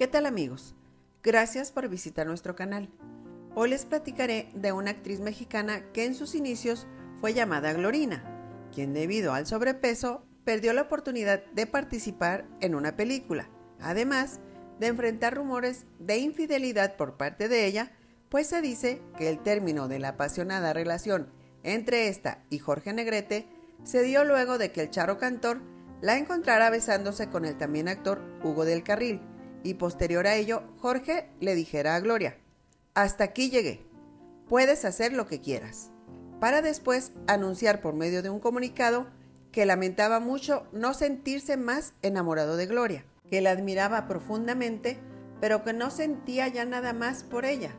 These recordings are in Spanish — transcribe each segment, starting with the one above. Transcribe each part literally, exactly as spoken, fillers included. ¿Qué tal, amigos? Gracias por visitar nuestro canal. Hoy les platicaré de una actriz mexicana que en sus inicios fue llamada Glorina, quien debido al sobrepeso perdió la oportunidad de participar en una película, además de enfrentar rumores de infidelidad por parte de ella, pues se dice que el término de la apasionada relación entre esta y Jorge Negrete se dio luego de que el charro cantor la encontrara besándose con el también actor Hugo del Carril, y posterior a ello Jorge le dijera a Gloria: hasta aquí llegué, puedes hacer lo que quieras, para después anunciar por medio de un comunicado que lamentaba mucho no sentirse más enamorado de Gloria, que la admiraba profundamente, pero que no sentía ya nada más por ella,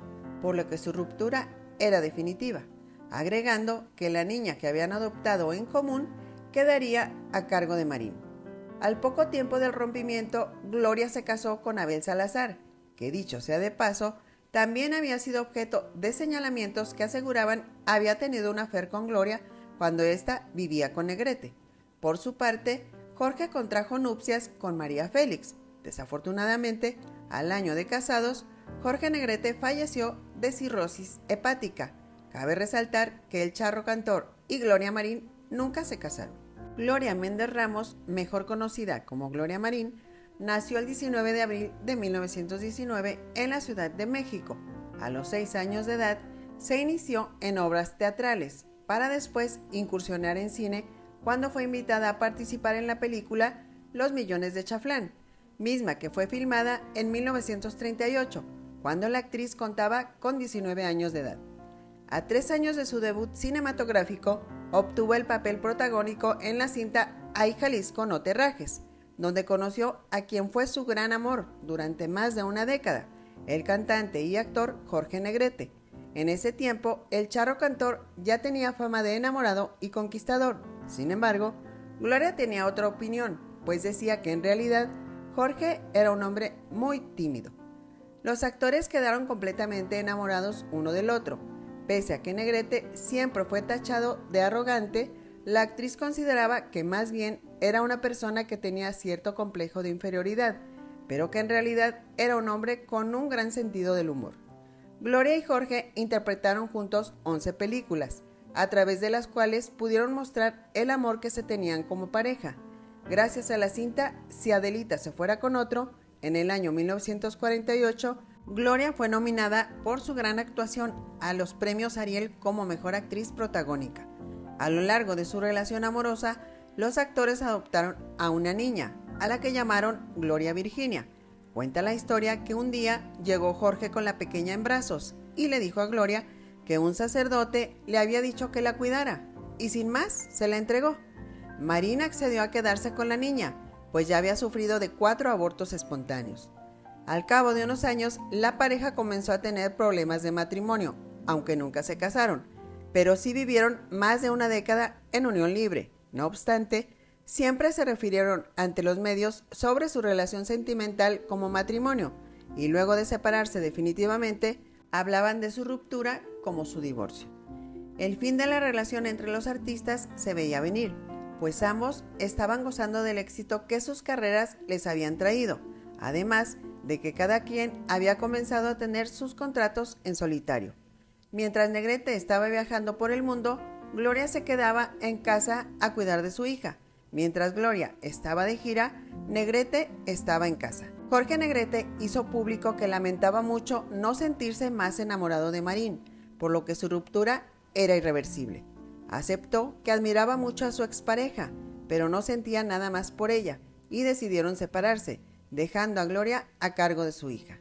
por lo que su ruptura era definitiva, agregando que la niña que habían adoptado en común quedaría a cargo de Marín. Al poco tiempo del rompimiento, Gloria se casó con Abel Salazar, que dicho sea de paso, también había sido objeto de señalamientos que aseguraban había tenido una affair con Gloria cuando ésta vivía con Negrete. Por su parte, Jorge contrajo nupcias con María Félix. Desafortunadamente, al año de casados, Jorge Negrete falleció de cirrosis hepática. Cabe resaltar que el charro cantor y Gloria Marín nunca se casaron. Gloria Méndez Ramos, mejor conocida como Gloria Marín, nació el diecinueve de abril de mil novecientos diecinueve en la Ciudad de México. A los seis años de edad se inició en obras teatrales, para después incursionar en cine cuando fue invitada a participar en la película Los Millones de Chaflán, misma que fue filmada en mil novecientos treinta y ocho, cuando la actriz contaba con diecinueve años de edad. A tres años de su debut cinematográfico, obtuvo el papel protagónico en la cinta ¡Ay, Jalisco, no te rajes!, donde conoció a quien fue su gran amor durante más de una década, el cantante y actor Jorge Negrete. En ese tiempo, el charro cantor ya tenía fama de enamorado y conquistador. Sin embargo, Gloria tenía otra opinión, pues decía que en realidad Jorge era un hombre muy tímido. Los actores quedaron completamente enamorados uno del otro. Pese a que Negrete siempre fue tachado de arrogante, la actriz consideraba que más bien era una persona que tenía cierto complejo de inferioridad, pero que en realidad era un hombre con un gran sentido del humor. Gloria y Jorge interpretaron juntos once películas, a través de las cuales pudieron mostrar el amor que se tenían como pareja. Gracias a la cinta Si Adelita se fuera con otro, en el año mil novecientos cuarenta y ocho, Gloria fue nominada por su gran actuación a los premios Ariel como mejor actriz protagónica. A lo largo de su relación amorosa, los actores adoptaron a una niña, a la que llamaron Gloria Virginia. Cuenta la historia que un día llegó Jorge con la pequeña en brazos y le dijo a Gloria que un sacerdote le había dicho que la cuidara, y sin más se la entregó. Marín accedió a quedarse con la niña, pues ya había sufrido de cuatro abortos espontáneos. Al cabo de unos años, la pareja comenzó a tener problemas de matrimonio, aunque nunca se casaron, pero sí vivieron más de una década en unión libre. No obstante, siempre se refirieron ante los medios sobre su relación sentimental como matrimonio, y luego de separarse definitivamente, hablaban de su ruptura como su divorcio. El fin de la relación entre los artistas se veía venir, pues ambos estaban gozando del éxito que sus carreras les habían traído, además de que cada quien había comenzado a tener sus contratos en solitario. Mientras Negrete estaba viajando por el mundo, Gloria se quedaba en casa a cuidar de su hija. Mientras Gloria estaba de gira, Negrete estaba en casa. Jorge Negrete hizo público que lamentaba mucho no sentirse más enamorado de Marín, por lo que su ruptura era irreversible. Aceptó que admiraba mucho a su expareja, pero no sentía nada más por ella, y decidieron separarse, dejando a Gloria a cargo de su hija.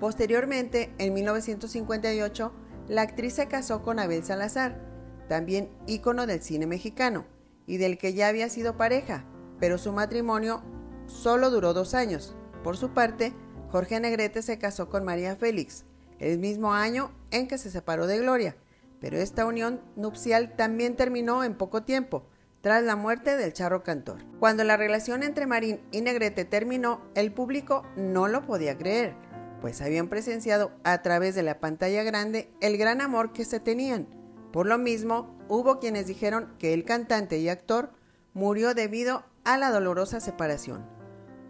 Posteriormente, en mil novecientos cincuenta y ocho, la actriz se casó con Abel Salazar, también ícono del cine mexicano, y del que ya había sido pareja, pero su matrimonio solo duró dos años. Por su parte, Jorge Negrete se casó con María Félix, el mismo año en que se separó de Gloria, pero esta unión nupcial también terminó en poco tiempo, tras la muerte del charro cantor. Cuando la relación entre Marín y Negrete terminó, el público no lo podía creer, pues habían presenciado a través de la pantalla grande el gran amor que se tenían. Por lo mismo, hubo quienes dijeron que el cantante y actor murió debido a la dolorosa separación.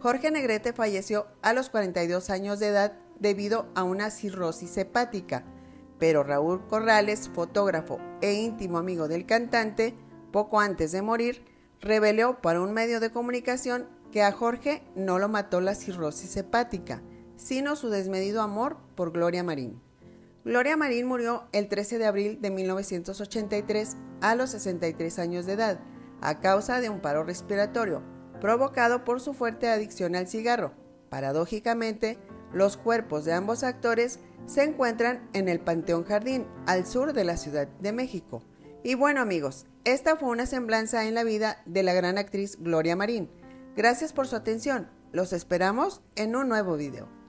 Jorge Negrete falleció a los cuarenta y dos años de edad debido a una cirrosis hepática, pero Raúl Corrales, fotógrafo e íntimo amigo del cantante, poco antes de morir, reveló para un medio de comunicación que a Jorge no lo mató la cirrosis hepática, sino su desmedido amor por Gloria Marín. Gloria Marín murió el trece de abril de mil novecientos ochenta y tres a los sesenta y tres años de edad, a causa de un paro respiratorio provocado por su fuerte adicción al cigarro. Paradójicamente, los cuerpos de ambos actores se encuentran en el Panteón Jardín, al sur de la Ciudad de México. Y bueno, amigos, esta fue una semblanza en la vida de la gran actriz Gloria Marín. Gracias por su atención. Los esperamos en un nuevo video.